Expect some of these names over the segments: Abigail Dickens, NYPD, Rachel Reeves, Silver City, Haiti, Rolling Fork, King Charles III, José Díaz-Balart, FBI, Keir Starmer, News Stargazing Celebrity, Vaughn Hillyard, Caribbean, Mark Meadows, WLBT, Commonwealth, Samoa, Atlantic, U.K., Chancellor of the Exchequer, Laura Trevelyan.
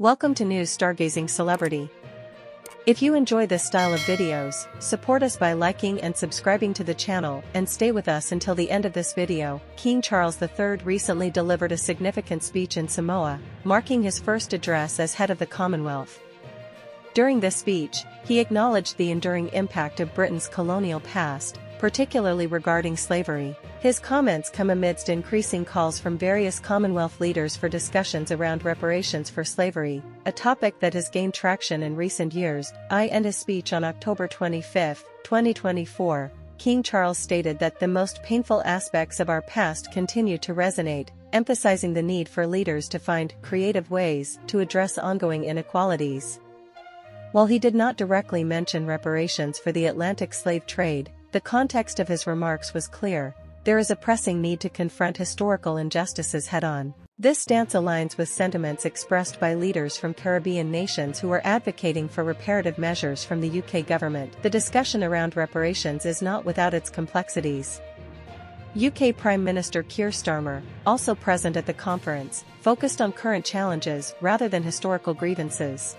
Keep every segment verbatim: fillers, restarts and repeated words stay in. Welcome to News Stargazing Celebrity. If you enjoy this style of videos, support us by liking and subscribing to the channel and stay with us until the end of this video. King Charles the third recently delivered a significant speech in Samoa, marking his first address as head of the Commonwealth. During this speech, he acknowledged the enduring impact of Britain's colonial past, particularly regarding slavery. His comments come amidst increasing calls from various Commonwealth leaders for discussions around reparations for slavery, a topic that has gained traction in recent years. In his speech on October twenty-fifth, twenty twenty-four, King Charles stated that the most painful aspects of our past continue to resonate, emphasizing the need for leaders to find creative ways to address ongoing inequalities. While he did not directly mention reparations for the Atlantic slave trade, the context of his remarks was clear. There is a pressing need to confront historical injustices head-on. This stance aligns with sentiments expressed by leaders from Caribbean nations who are advocating for reparative measures from the U K government. The discussion around reparations is not without its complexities. U K Prime Minister Keir Starmer, also present at the conference, focused on current challenges rather than historical grievances.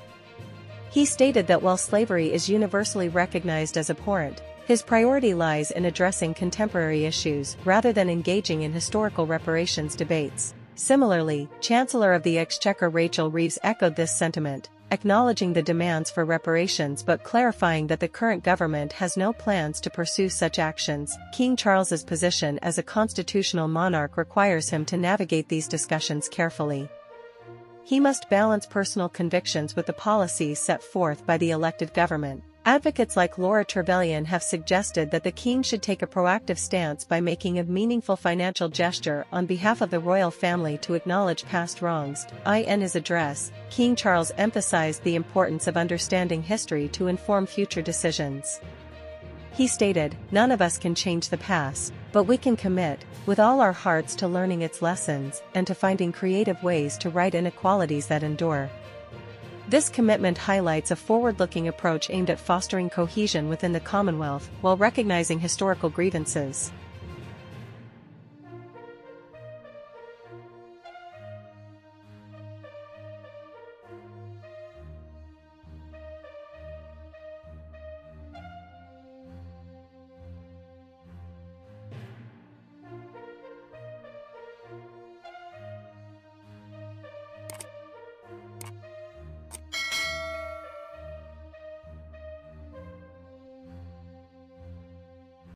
He stated that while slavery is universally recognized as abhorrent, his priority lies in addressing contemporary issues rather than engaging in historical reparations debates. Similarly, Chancellor of the Exchequer Rachel Reeves echoed this sentiment, acknowledging the demands for reparations but clarifying that the current government has no plans to pursue such actions. King Charles's position as a constitutional monarch requires him to navigate these discussions carefully. He must balance personal convictions with the policies set forth by the elected government. Advocates like Laura Trevelyan have suggested that the king should take a proactive stance by making a meaningful financial gesture on behalf of the royal family to acknowledge past wrongs. In his address, King Charles emphasized the importance of understanding history to inform future decisions. He stated, "None of us can change the past, but we can commit, with all our hearts, to learning its lessons and to finding creative ways to right inequalities that endure." This commitment highlights a forward-looking approach aimed at fostering cohesion within the Commonwealth while recognizing historical grievances.